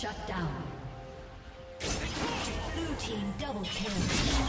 Shut down. Blue team double kill. Shut down.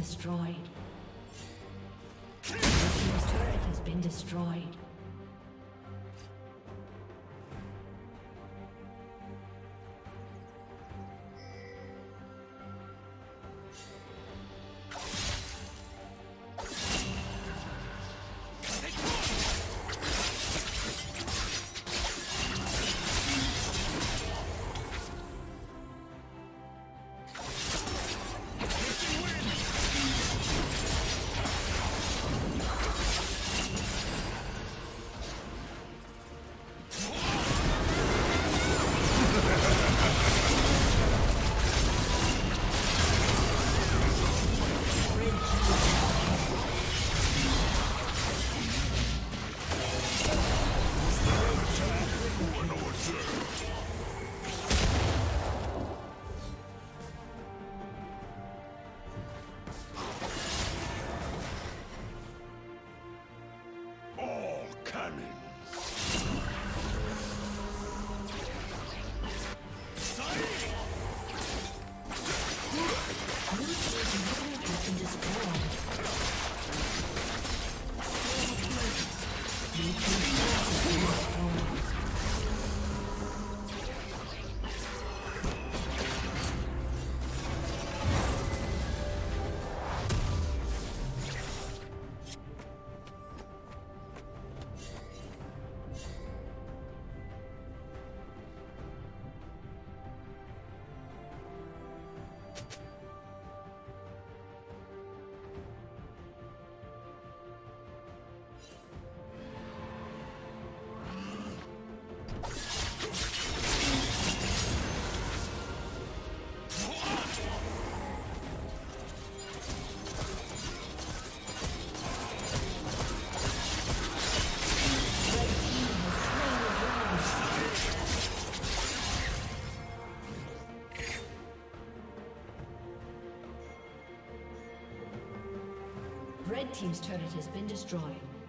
destroyed. Your team's turret has been destroyed. Red team's turret has been destroyed.